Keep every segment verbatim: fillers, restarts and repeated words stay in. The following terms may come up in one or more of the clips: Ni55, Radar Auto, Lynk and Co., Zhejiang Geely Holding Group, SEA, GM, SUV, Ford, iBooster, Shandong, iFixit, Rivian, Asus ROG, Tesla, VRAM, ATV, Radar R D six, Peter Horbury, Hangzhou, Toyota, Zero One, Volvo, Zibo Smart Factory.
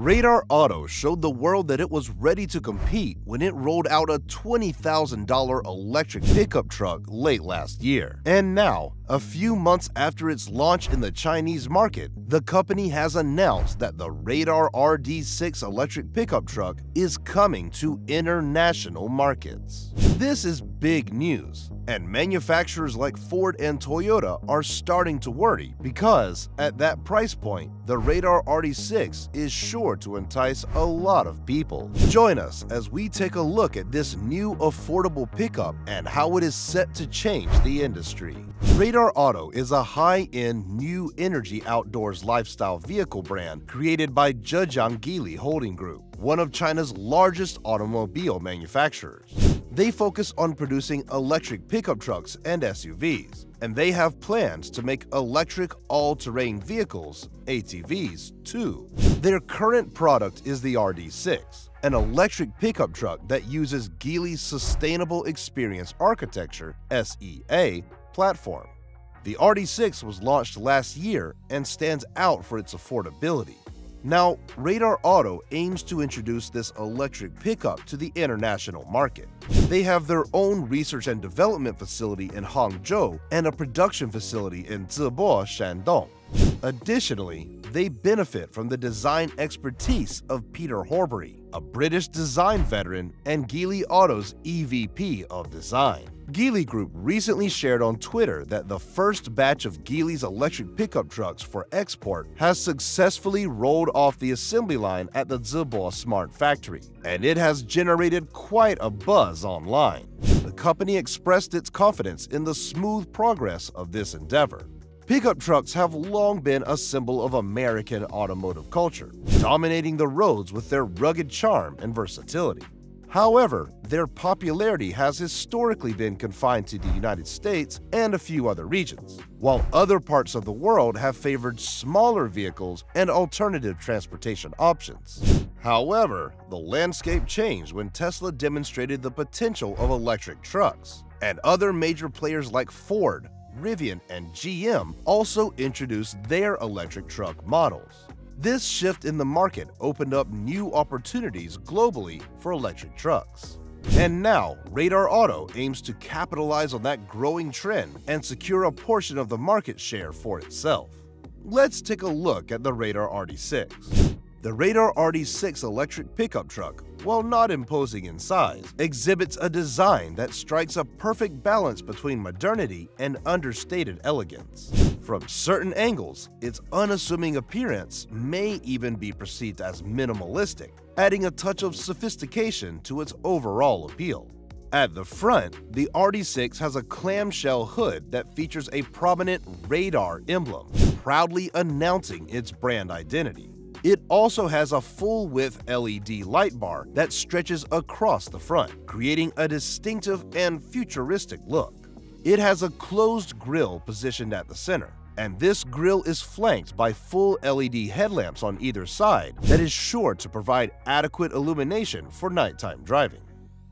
Radar Auto showed the world that it was ready to compete when it rolled out a twenty thousand dollar electric pickup truck late last year. And now, a few months after its launch in the Chinese market, the company has announced that the Radar R D six electric pickup truck is coming to international markets. This is big news, and manufacturers like Ford and Toyota are starting to worry because, at that price point, the Radar R D six is sure to entice a lot of people. Join us as we take a look at this new affordable pickup and how it is set to change the industry. Radar Auto is a high-end, new energy outdoors lifestyle vehicle brand created by Zhejiang Geely Holding Group, one of China's largest automobile manufacturers. They focus on producing electric pickup trucks and S U Vs, and they have plans to make electric all-terrain vehicles, A T Vs, too. Their current product is the R D six, an electric pickup truck that uses Geely's Sustainable Experience Architecture, S E A, platform. The R D six was launched last year and stands out for its affordability. Now, Radar Auto aims to introduce this electric pickup to the international market. They have their own research and development facility in Hangzhou and a production facility in Zibo, Shandong. Additionally, they benefit from the design expertise of Peter Horbury, a British design veteran and Geely Auto's E V P of design. Geely Group recently shared on Twitter that the first batch of Geely's electric pickup trucks for export has successfully rolled off the assembly line at the Zibo Smart Factory, and it has generated quite a buzz online. The company expressed its confidence in the smooth progress of this endeavor. Pickup trucks have long been a symbol of American automotive culture, dominating the roads with their rugged charm and versatility. However, their popularity has historically been confined to the United States and a few other regions, while other parts of the world have favored smaller vehicles and alternative transportation options. However, the landscape changed when Tesla demonstrated the potential of electric trucks, and other major players like Ford, Rivian, and G M also introduced their electric truck models. This shift in the market opened up new opportunities globally for electric trucks. And now, Radar Auto aims to capitalize on that growing trend and secure a portion of the market share for itself. Let's take a look at the Radar R D six. The Radar R D six electric pickup truck, while not imposing in size, exhibits a design that strikes a perfect balance between modernity and understated elegance. From certain angles, its unassuming appearance may even be perceived as minimalistic, adding a touch of sophistication to its overall appeal. At the front, the R D six has a clamshell hood that features a prominent radar emblem, proudly announcing its brand identity. It also has a full-width L E D light bar that stretches across the front, creating a distinctive and futuristic look. It has a closed grille positioned at the center, and this grille is flanked by full L E D headlamps on either side that is sure to provide adequate illumination for nighttime driving.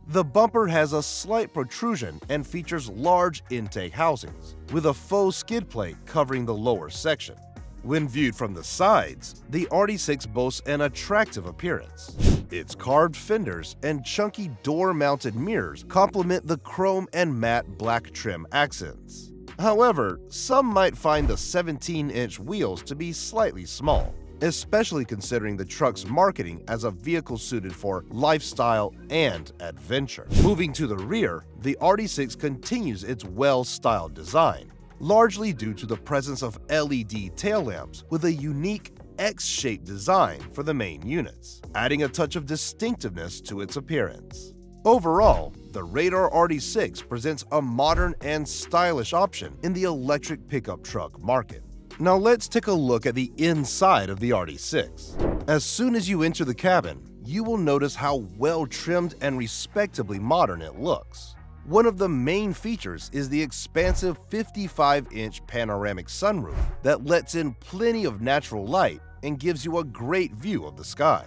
The bumper has a slight protrusion and features large intake housings, with a faux skid plate covering the lower section. When viewed from the sides, the R D six boasts an attractive appearance. Its carved fenders and chunky door-mounted mirrors complement the chrome and matte black trim accents. However, some might find the seventeen inch wheels to be slightly small, especially considering the truck's marketing as a vehicle suited for lifestyle and adventure. Moving to the rear, the R D six continues its well-styled design, largely due to the presence of L E D tail lamps with a unique X-shaped design for the main units, adding a touch of distinctiveness to its appearance. Overall, the Radar R D six presents a modern and stylish option in the electric pickup truck market. Now let's take a look at the inside of the R D six. As soon as you enter the cabin, you will notice how well-trimmed and respectably modern it looks. One of the main features is the expansive fifty-five inch panoramic sunroof that lets in plenty of natural light and gives you a great view of the sky.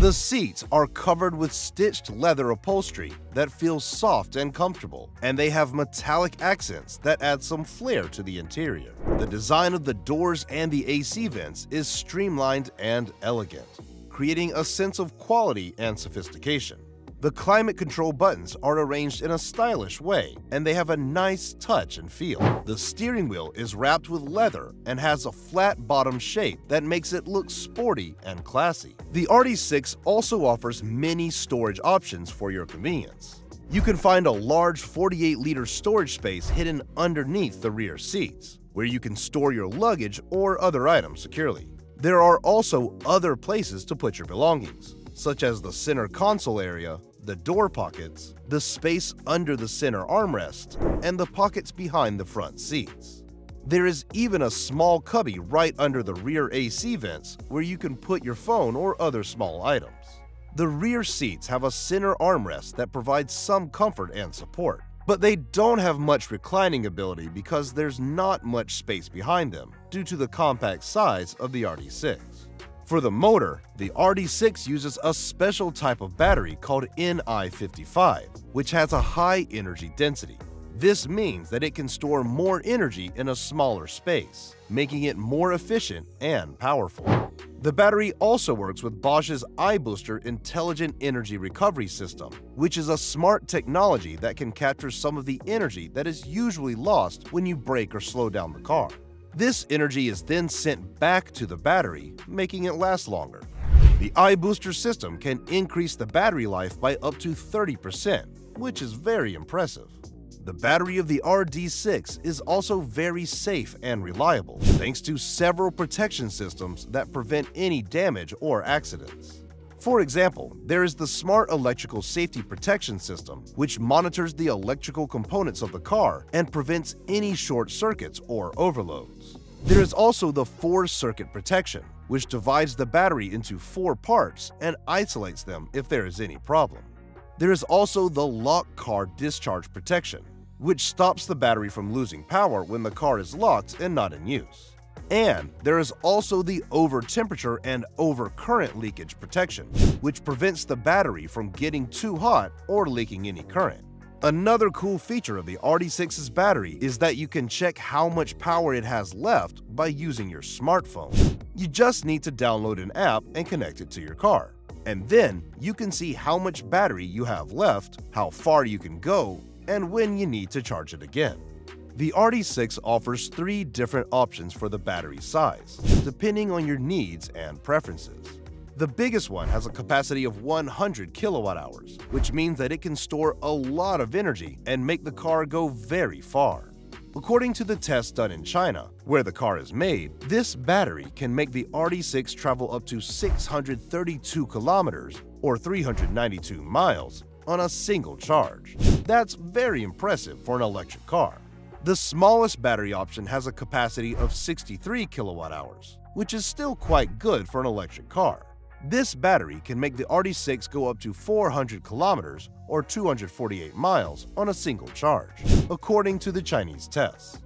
The seats are covered with stitched leather upholstery that feels soft and comfortable, and they have metallic accents that add some flair to the interior. The design of the doors and the A C vents is streamlined and elegant, creating a sense of quality and sophistication. The climate control buttons are arranged in a stylish way, and they have a nice touch and feel. The steering wheel is wrapped with leather and has a flat bottom shape that makes it look sporty and classy. The R D six also offers many storage options for your convenience. You can find a large forty-eight liter storage space hidden underneath the rear seats, where you can store your luggage or other items securely. There are also other places to put your belongings, such as the center console area, the door pockets, the space under the center armrest, and the pockets behind the front seats. There is even a small cubby right under the rear A C vents where you can put your phone or other small items. The rear seats have a center armrest that provides some comfort and support, but they don't have much reclining ability because there's not much space behind them due to the compact size of the R D six. For the motor, the R D six uses a special type of battery called N I fifty-five, which has a high energy density. This means that it can store more energy in a smaller space, making it more efficient and powerful. The battery also works with Bosch's iBooster Intelligent Energy Recovery System, which is a smart technology that can capture some of the energy that is usually lost when you brake or slow down the car. This energy is then sent back to the battery, making it last longer. The iBooster system can increase the battery life by up to thirty percent, which is very impressive. The battery of the R D six is also very safe and reliable, thanks to several protection systems that prevent any damage or accidents. For example, there is the Smart Electrical Safety Protection System, which monitors the electrical components of the car and prevents any short circuits or overloads. There is also the four-circuit protection, which divides the battery into four parts and isolates them if there is any problem. There is also the Lock Car Discharge Protection, which stops the battery from losing power when the car is locked and not in use. And there is also the over-temperature and over-current leakage protection, which prevents the battery from getting too hot or leaking any current. Another cool feature of the R D six's battery is that you can check how much power it has left by using your smartphone. You just need to download an app and connect it to your car. And then you can see how much battery you have left, how far you can go, and when you need to charge it again. The R D six offers three different options for the battery size, depending on your needs and preferences. The biggest one has a capacity of one hundred kilowatt hours, which means that it can store a lot of energy and make the car go very far. According to the test done in China, where the car is made, this battery can make the R D six travel up to six hundred thirty-two kilometers or three hundred ninety-two miles on a single charge. That's very impressive for an electric car. The smallest battery option has a capacity of sixty-three kilowatt hours, which is still quite good for an electric car. This battery can make the R D six go up to four hundred kilometers or two hundred forty-eight miles on a single charge, according to the Chinese tests.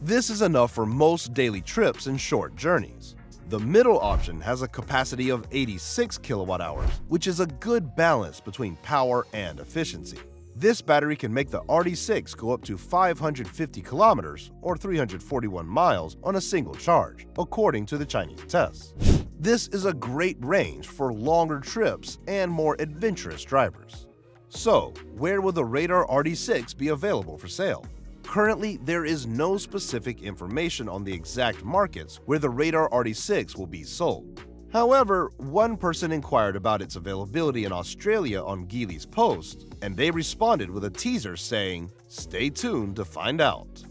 This is enough for most daily trips and short journeys. The middle option has a capacity of eighty-six kilowatt hours, which is a good balance between power and efficiency. This battery can make the R D six go up to five hundred fifty kilometers or three hundred forty-one miles on a single charge, according to the Chinese tests. This is a great range for longer trips and more adventurous drivers. So, where will the Radar R D six be available for sale? Currently, there is no specific information on the exact markets where the Radar R D six will be sold. However, one person inquired about its availability in Australia on Geely's post, and they responded with a teaser saying, "Stay tuned to find out."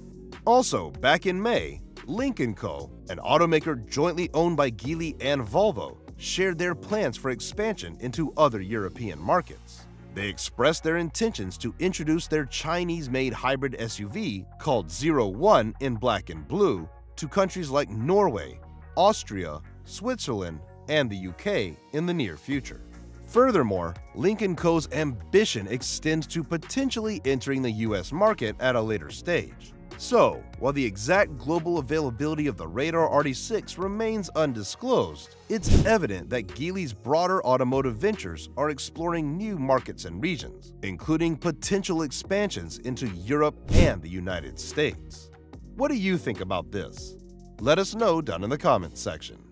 Also, back in May, Lynk and Co., an automaker jointly owned by Geely and Volvo, shared their plans for expansion into other European markets. They expressed their intentions to introduce their Chinese-made hybrid S U V called Zero One in black and blue to countries like Norway, Austria, Switzerland, and the U K in the near future. Furthermore, Lynk and Co.'s ambition extends to potentially entering the U S market at a later stage. So, while the exact global availability of the Radar R D six remains undisclosed, it's evident that Geely's broader automotive ventures are exploring new markets and regions, including potential expansions into Europe and the United States. What do you think about this? Let us know down in the comments section.